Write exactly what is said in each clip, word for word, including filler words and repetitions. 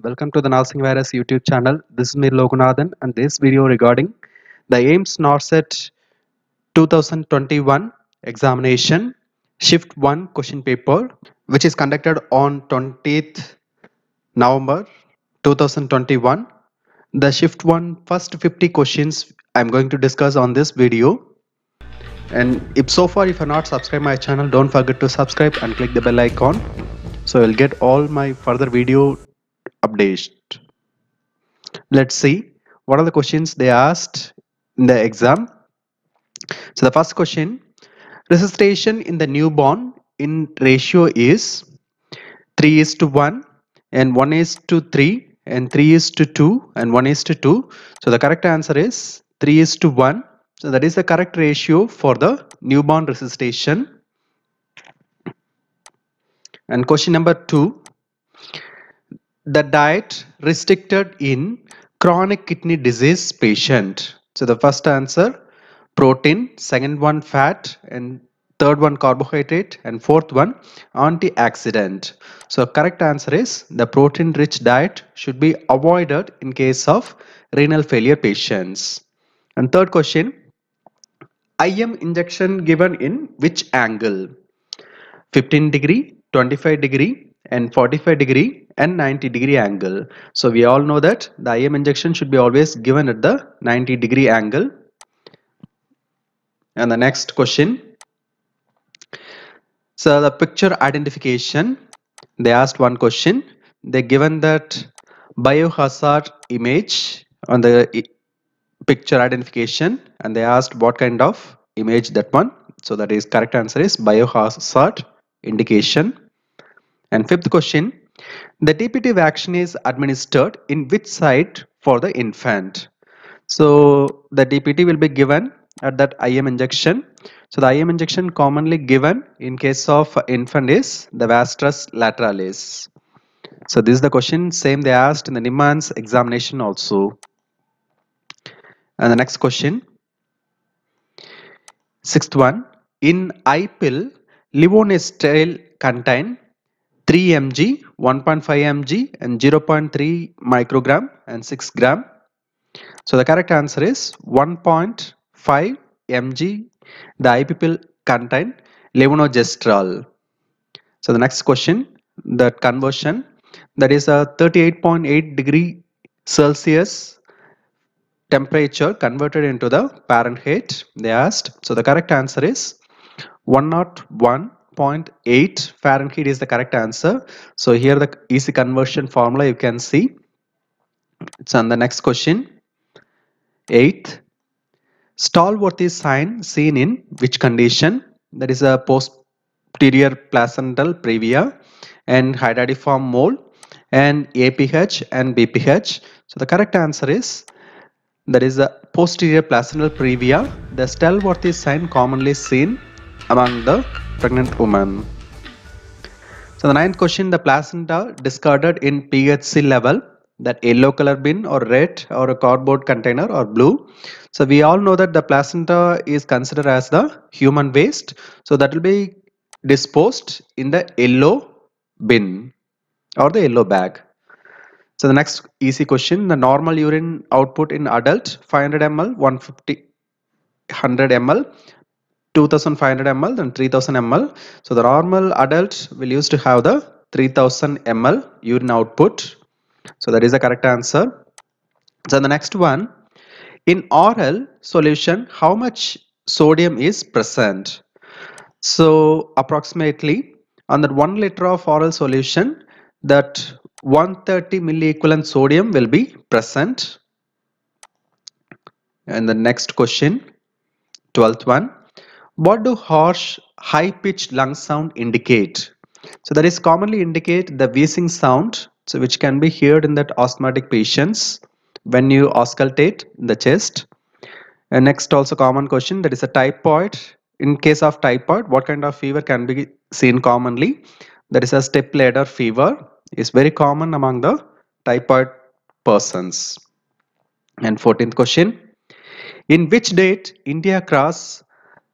Welcome to the Nursing Virus YouTube channel. This is me Loganathan, and this video regarding the AIIMS NORCET twenty twenty-one examination shift one question paper, which is conducted on twentieth November two thousand twenty-one. The shift one first fifty questions I'm going to discuss on this video. And if so far if you're not subscribed my channel, don't forget to subscribe and click the bell icon, so you'll get all my further video updates. Let's see what are the questions they asked in the exam. So the first question, resuscitation in the newborn in ratio is three is to one and one is to three and three is to two and one is to two. So the correct answer is three is to one. So that is the correct ratio for the newborn resuscitation. And question number two, the diet restricted in chronic kidney disease patient. So the first answer protein, second one fat, and third one carbohydrate, and fourth one antioxidant. So correct answer is the protein rich diet should be avoided in case of renal failure patients. And third question, I M injection given in which angle? fifteen degree, twenty-five degree, and forty-five degree, and ninety degree angle. So we all know that the I M injection should be always given at the ninety degree angle. And the next question, so the picture identification, they asked one question. They given that biohazard image on the picture identification, and they asked what kind of image that one. So that is correct answer is biohazard indication. And fifth question, the T P T vaccine is administered in which site for the infant? So the T P T will be given at that I M injection. So the I M injection commonly given in case of infant is the vastus lateralis. So this is the question, same they asked in the NIMANS examination also. And the next question, sixth one, in I pill, levonorgestrel contain three milligrams, one point five milligrams, and zero point three microgram and six gram. So the correct answer is one point five milligrams. The I P pill contain levonorgestrel. So the next question, the conversion, that is a thirty-eight point eight degree Celsius temperature converted into the Fahrenheit they asked. So the correct answer is one hundred one point eight Fahrenheit is the correct answer. So here the easy conversion formula you can see. It's on the next question, eighth, Stallworthy sign seen in which condition? That is a posterior placental previa and hydatidiform mole and A P H and B P H. So the correct answer is that is the posterior placental previa. The Stallworthy sign commonly seen among the pregnant woman. So the ninth question, the placenta discarded in P H C level, that yellow color bin or red or a cardboard container or blue. So we all know that the placenta is considered as the human waste. So that will be disposed in the yellow bin or the yellow bag. So the next easy question, the normal urine output in adult five hundred milliliters, one hundred fifty, one hundred milliliters, two thousand five hundred milliliters and three thousand milliliters. So the normal adult will used to have the three thousand milliliters urine output. So that is the correct answer. So the next one, in oral solution, how much sodium is present? So approximately on that one liter of oral solution, that one hundred thirty milliequivalent sodium will be present. And the next question, twelfth one, what do harsh high pitched lung sound indicate? So that is commonly indicate the wheezing sound, so which can be heard in that asthmatic patients when you auscultate in the chest. And next also common question, that is a typhoid. In case of typhoid, what kind of fever can be seen commonly? That is a step ladder fever. Is very common among the typhoid persons. And fourteenth question, in which date India crossed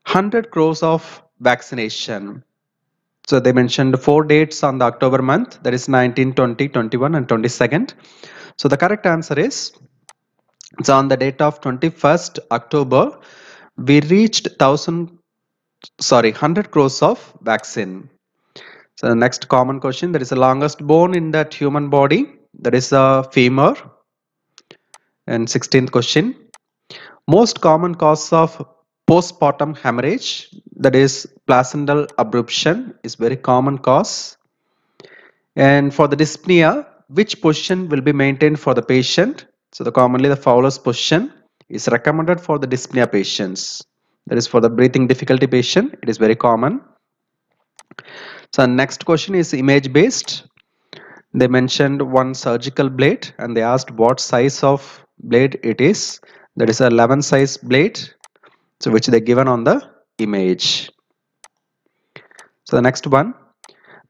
one hundred crores of vaccination? So they mentioned four dates on the October month, that is nineteen, twenty, twenty-one and twenty-second. So the correct answer is, it's on the date of twenty-first October, we reached thousand, sorry, one hundred crores of vaccine. So the next common question, there is the longest bone in that human body, that is a femur. And sixteenth question, most common cause of postpartum hemorrhage, that is placental abruption, is very common cause. And for the dyspnea, which position will be maintained for the patient? So the commonly the Fowler's position is recommended for the dyspnea patients. That is for the breathing difficulty patient, it is very common. So next question is image based. They mentioned one surgical blade and they asked what size of blade it is. That is a eleven size blade. So which they given on the image. So the next one,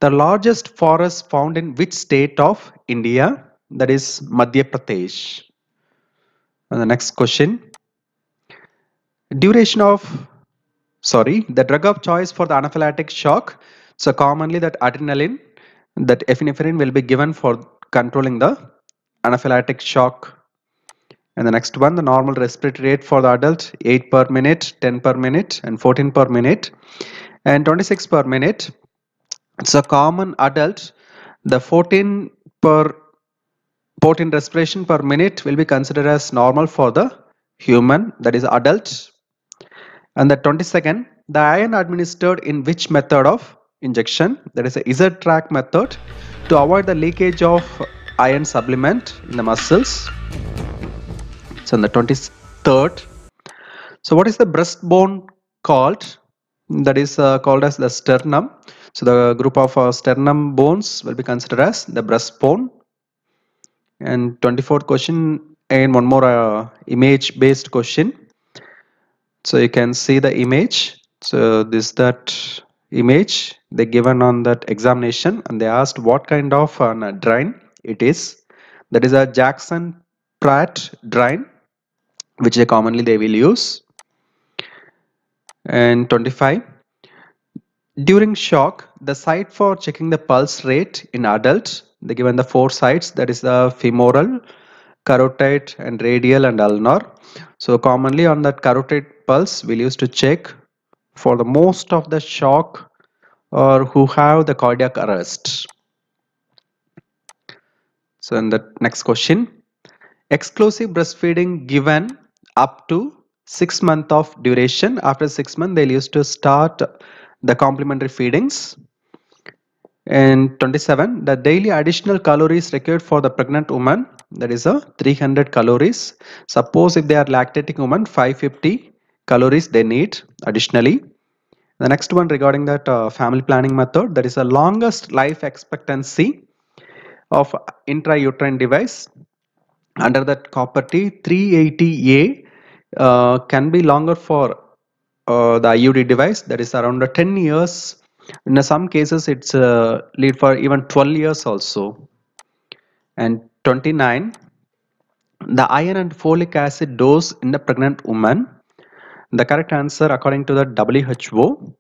the largest forest found in which state of India? That is Madhya Pradesh. And the next question, duration of, sorry, the drug of choice for the anaphylactic shock. So commonly that adrenaline, that epinephrine will be given for controlling the anaphylactic shock. And the next one, the normal respiratory rate for the adult, eight per minute, ten per minute and fourteen per minute and twenty-six per minute. So common adult, the fourteen per fourteen respiration per minute will be considered as normal for the human, that is adult. And the twenty-second, the iron administered in which method of injection? That is a Z-track method to avoid the leakage of iron supplement in the muscles. So on the twenty-third, so what is the breastbone called? That is uh, called as the sternum. So the group of uh, sternum bones will be considered as the breastbone. And twenty-fourth question, and one more uh, image based question. So you can see the image. So this that image they given on that examination, and they asked what kind of an drine it is. That is a Jackson-Pratt drine, which they commonly they will use. And twenty-five, during shock, the site for checking the pulse rate in adult, they given the four sites, that is the femoral, carotid and radial and ulnar. So commonly on that carotid pulse we'll use to check for the most of the shock or who have the cardiac arrest. So in the next question, exclusive breastfeeding given up to six months of duration. After six months they'll use to start the complementary feedings. And twenty-seven, the daily additional calories required for the pregnant woman, that is a three hundred calories. Suppose if they are lactating woman, five hundred fifty calories they need additionally. The next one regarding that uh, family planning method, that is the longest life expectancy of intrauterine device under that Copper T three eighty A uh, can be longer for uh, the I U D device, that is around ten years. In some cases it's uh, lead for even twelve years also. And twenty-nine, the iron and folic acid dose in the pregnant woman. The correct answer according to the W H O,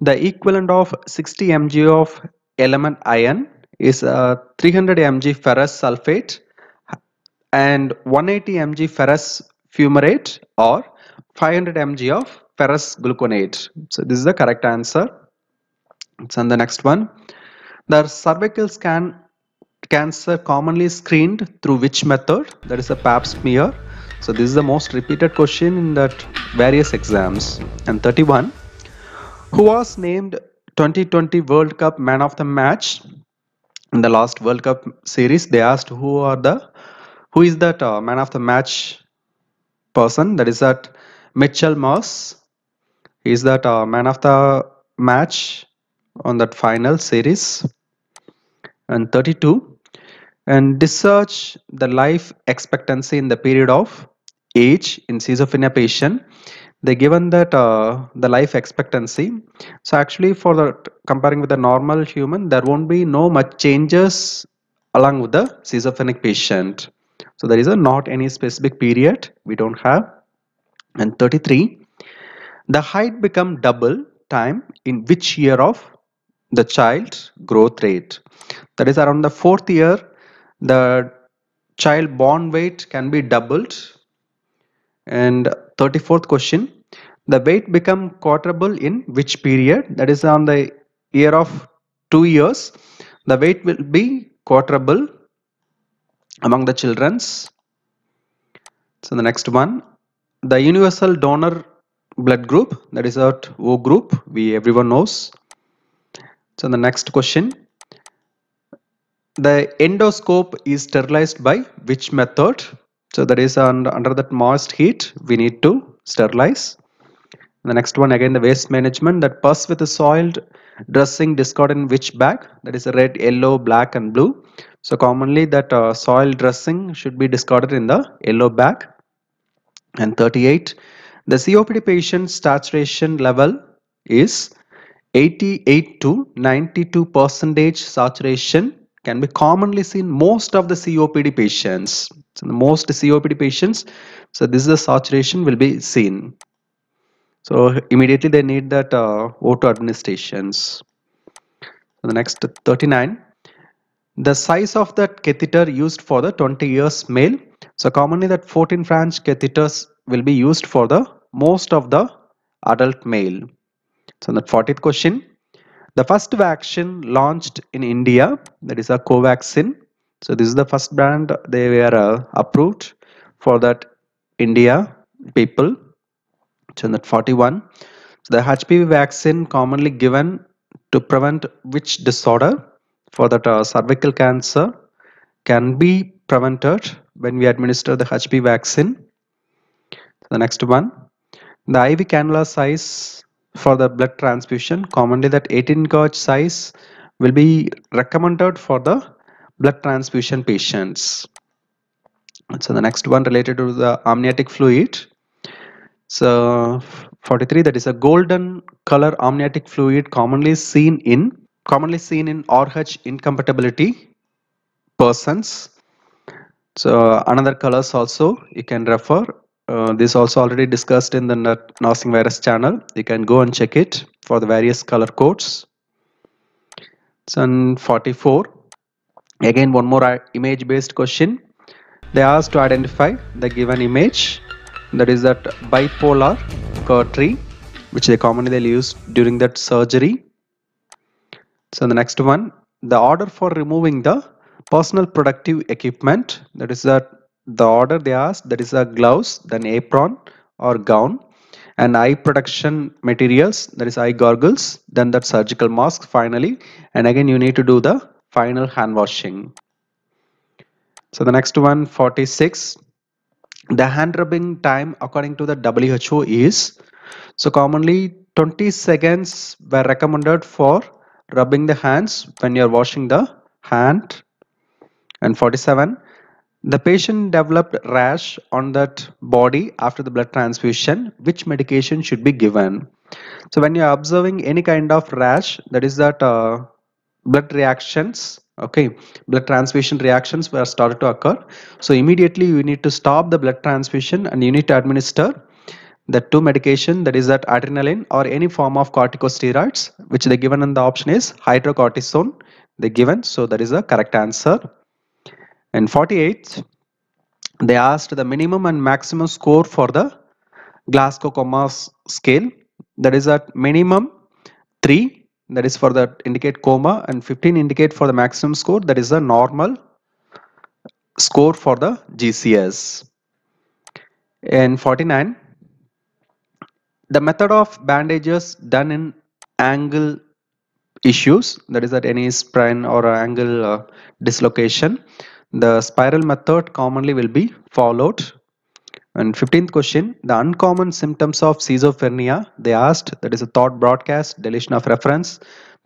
the equivalent of sixty milligrams of element iron is uh, three hundred milligrams ferrous sulfate and one hundred eighty milligrams ferrous fumarate or five hundred milligrams of ferrous gluconate. So this is the correct answer. So the next one, the cervical scan cancer commonly screened through which method? That is a Pap smear. So this is the most repeated question in that various exams. And thirty-one, who was named twenty twenty World Cup man of the match? In the last World Cup series they asked who are the who is that uh, man of the match person. That is that Mitchell Moss is that uh, man of the match on that final series. And thirty-two, and research the life expectancy in the period of age in schizophrenia patient. They given that uh, the life expectancy. So actually for the comparing with the normal human, there won't be no much changes along with the schizophrenic patient. So there is a not any specific period we don't have. And thirty-three, the height become double time in which year of the child's growth rate. That is, around the fourth year, the child born weight can be doubled. And thirty-fourth question, the weight become quarterable in which period? That is, on the year of two years, the weight will be quarterable among the children's. So the next one, the universal donor blood group, that is our O group, we everyone knows. So the next question, the endoscope is sterilized by which method? So that is on, under that moist heat, we need to sterilize. The next one again, the waste management, that pus with a soiled dressing discarded in which bag? That is a red, yellow, black and blue. So commonly that uh, soiled dressing should be discarded in the yellow bag. And thirty-eight, the C O P D patient saturation level is eighty-eight to ninety-two percent saturation can be commonly seen most of the C O P D patients. So the most C O P D patients, so this is the saturation will be seen. So immediately they need that uh, auto administrations. The next thirty-nine, the size of that catheter used for the twenty years male. So commonly that fourteen French catheters will be used for the most of the adult male. So the fortieth question, the first vaccine launched in India, that is a Covaxin. So this is the first brand they were uh, approved for that India people. So that forty-one, so the H P V vaccine commonly given to prevent which disorder? For that uh, cervical cancer can be prevented when we administer the H P V vaccine. The next one, the I V cannula size for the blood transfusion, commonly that eighteen gauge size will be recommended for the blood transfusion patients. So the next one related to the amniotic fluid. So forty-three, that is a golden color amniotic fluid commonly seen in commonly seen in R H incompatibility persons. So another colors also you can refer. Uh, this also already discussed in the Nursing Virus channel. You can go and check it for the various color codes. So in forty-four, again one more image based question. They asked to identify the given image. That is that bipolar curtry, which they commonly they use during that surgery. So the next one, the order for removing the personal protective equipment. That is that the order they asked, that is a gloves, then apron or gown, and eye protection materials, that is eye goggles, then that surgical mask finally, and again you need to do the final hand washing. So the next one, forty-six. The hand rubbing time according to the W H O is, so commonly twenty seconds were recommended for rubbing the hands when you are washing the hand. And forty-seven, the patient developed rash on that body after the blood transfusion, which medication should be given? So when you are observing any kind of rash, that is that uh, blood reactions, okay, blood transfusion reactions were started to occur, so immediately you need to stop the blood transfusion and you need to administer the two medication, that is that adrenaline or any form of corticosteroids, which they given, and the option is hydrocortisone they given, so that is the correct answer. And forty-eight, they asked the minimum and maximum score for the Glasgow Coma scale, that is at minimum three, that is for the indicate coma, and fifteen indicate for the maximum score, that is the normal score for the G C S. And forty-nine, the method of bandages done in angle issues, that is at any sprain or angle uh, dislocation, the spiral method commonly will be followed. And fifteenth question, the uncommon symptoms of schizophrenia, they asked, that is a thought broadcast, deletion of reference,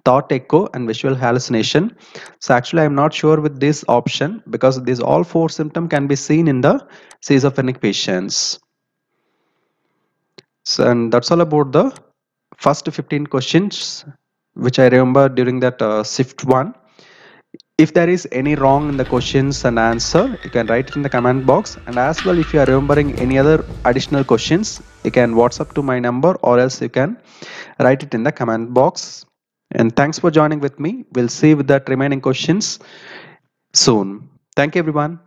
thought echo and visual hallucination. So actually I'm not sure with this option, because these all four symptoms can be seen in the schizophrenic patients. So and that's all about the first fifteen questions, which I remember during that uh, shift one. If there is any wrong in the questions and answer, you can write it in the comment box. And as well, if you are remembering any other additional questions, you can WhatsApp to my number, or else you can write it in the comment box. And thanks for joining with me. We'll see with that remaining questions soon. Thank you, everyone.